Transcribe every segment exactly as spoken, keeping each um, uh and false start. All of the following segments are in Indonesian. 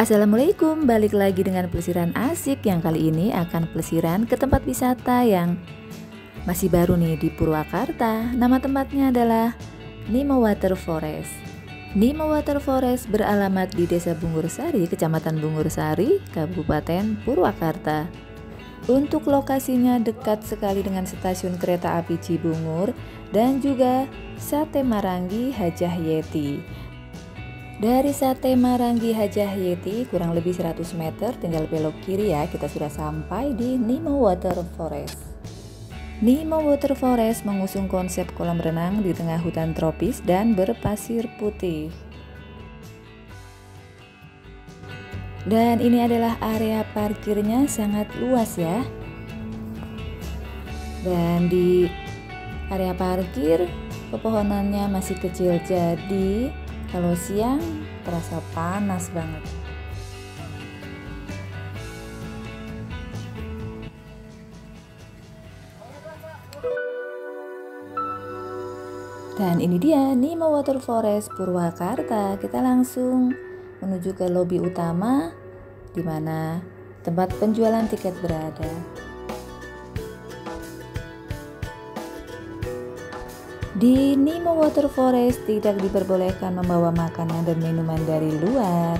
Assalamualaikum, balik lagi dengan pelesiran asik yang kali ini akan pelesiran ke tempat wisata yang masih baru nih di Purwakarta. Nama tempatnya adalah Nimo Water Forest. Nimo Water Forest beralamat di Desa Bungur Sari, Kecamatan Bungur Sari, Kabupaten Purwakarta. Untuk lokasinya dekat sekali dengan stasiun kereta api Cibungur dan juga Sate Maranggi Hajah Yeti. Dari Sate Maranggi Hajah Yeti kurang lebih seratus meter tinggal belok kiri ya, kita sudah sampai di Nimo Water Forest. Nimo Water Forest mengusung konsep kolam renang di tengah hutan tropis dan berpasir putih. Dan ini adalah area parkirnya, sangat luas ya. Dan di area parkir pepohonannya masih kecil, jadi kalau siang terasa panas banget. Dan ini dia Nimo Water Forest Purwakarta. Kita langsung menuju ke lobi utama di mana tempat penjualan tiket berada. Di Nimo Water Forest tidak diperbolehkan membawa makanan dan minuman dari luar.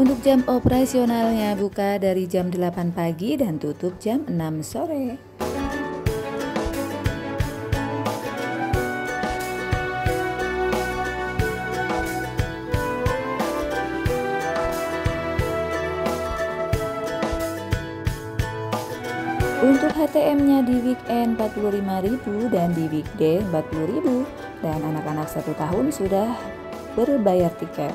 Untuk jam operasionalnya buka dari jam delapan pagi dan tutup jam enam sore. Untuk H T M-nya di weekend empat puluh lima ribu rupiah dan di weekday empat puluh ribu rupiah, dan anak-anak satu tahun sudah berbayar tiket.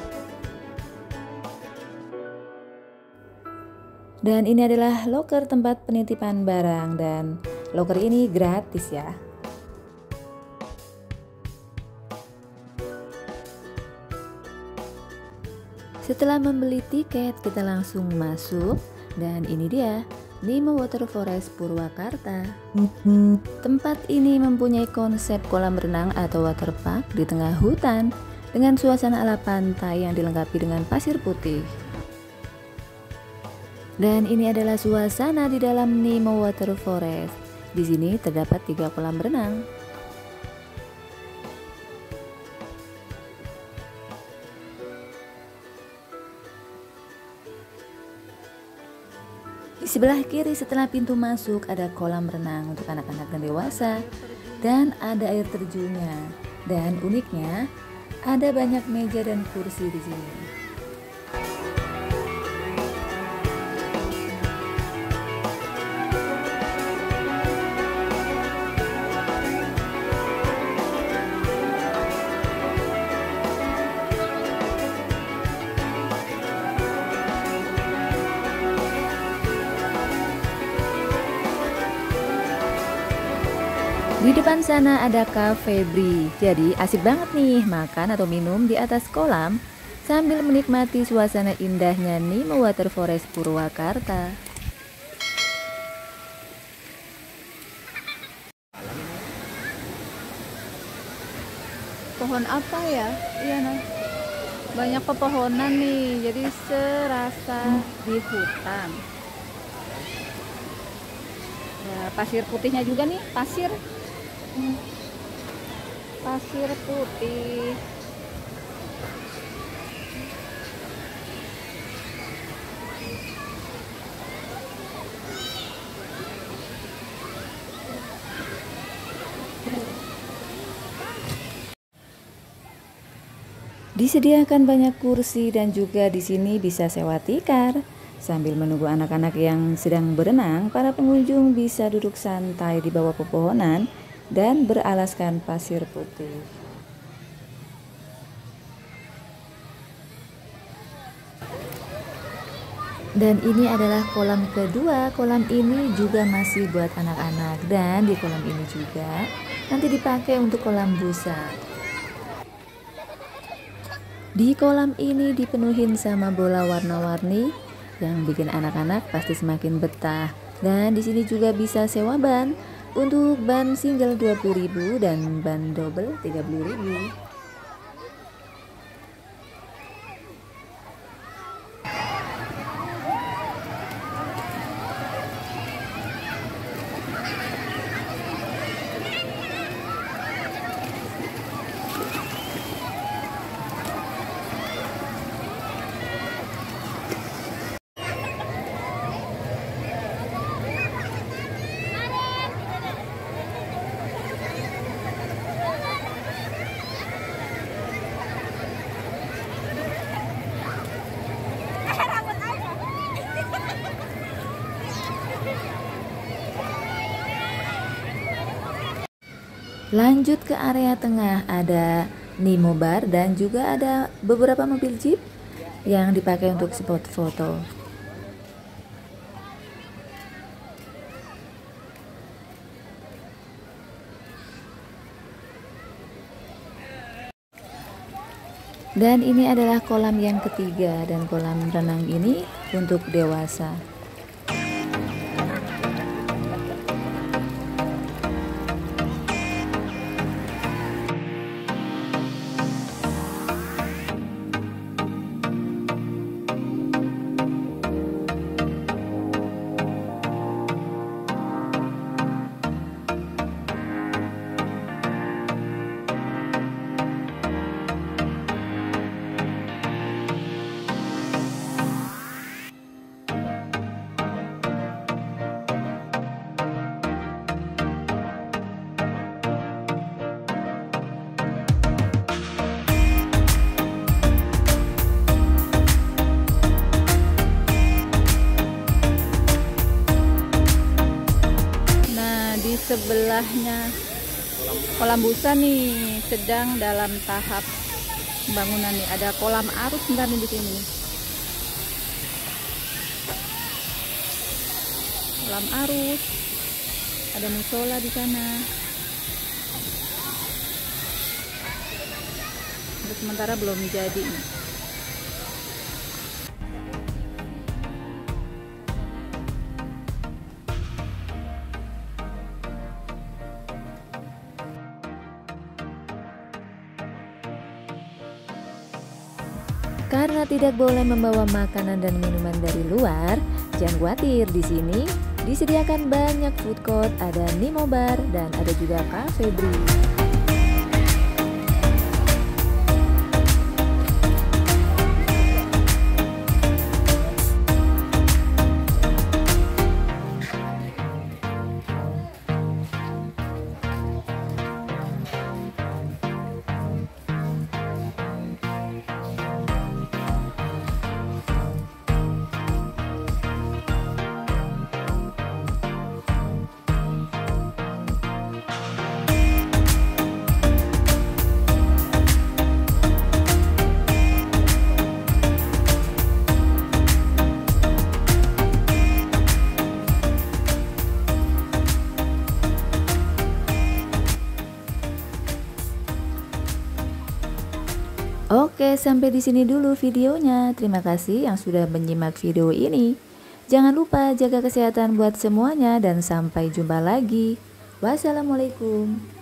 Dan ini adalah loker tempat penitipan barang, dan loker ini gratis ya. Setelah membeli tiket kita langsung masuk, dan ini dia Nimo Water Forest Purwakarta. Tempat ini mempunyai konsep kolam renang atau waterpark di tengah hutan dengan suasana ala pantai yang dilengkapi dengan pasir putih. Dan ini adalah suasana di dalam Nimo Water Forest. Di sini terdapat tiga kolam renang. Di sebelah kiri setelah pintu masuk ada kolam renang untuk anak-anak dan dewasa, dan ada air terjunnya. Dan uniknya ada banyak meja dan kursi di sini. Di depan sana ada Cafe Bri, jadi asik banget nih makan atau minum di atas kolam sambil menikmati suasana indahnya Nimo Water Forest Purwakarta. Pohon apa ya? Iya nah, banyak pepohonan nih, jadi serasa hmm. di hutan. Nah, pasir putihnya juga nih, pasir. Pasir putih. Disediakan banyak kursi dan juga di sini bisa sewa tikar. Sambil menunggu anak-anak yang sedang berenang, para pengunjung bisa duduk santai di bawah pepohonan dan beralaskan pasir putih. Dan ini adalah kolam kedua. Kolam ini juga masih buat anak-anak, dan di kolam ini juga nanti dipakai untuk kolam busa. Di kolam ini dipenuhin sama bola warna-warni yang bikin anak-anak pasti semakin betah. Dan di sini juga bisa sewa ban. Untuk ban single dua puluh ribu rupiah dan ban double tiga puluh ribu rupiah. Lanjut ke area tengah, ada Nimo Bar dan juga ada beberapa mobil jeep yang dipakai untuk spot foto. Dan ini adalah kolam yang ketiga, dan kolam renang ini untuk dewasa. Sebelahnya kolam busa nih sedang dalam tahap pembangunan nih, ada kolam arus ntar di sini, kolam arus, ada musola di sana. Untuk sementara belum jadi nih. Karena tidak boleh membawa makanan dan minuman dari luar, jangan khawatir, di sini disediakan banyak food court, ada Nimo Bar dan ada juga Cafe Bri. Oke, sampai di sini dulu videonya. Terima kasih yang sudah menyimak video ini. Jangan lupa jaga kesehatan buat semuanya, dan sampai jumpa lagi. Wassalamualaikum.